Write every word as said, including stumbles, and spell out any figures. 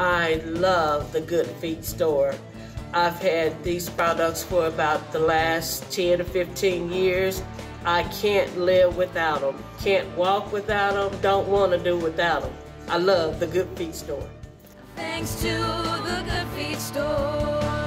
I love the Good Feet Store. I've had these products for about the last ten to fifteen years. I can't live without them. Can't walk without them. Don't want to do without them. I love the Good Feet Store. Thanks to the Good Feet Store.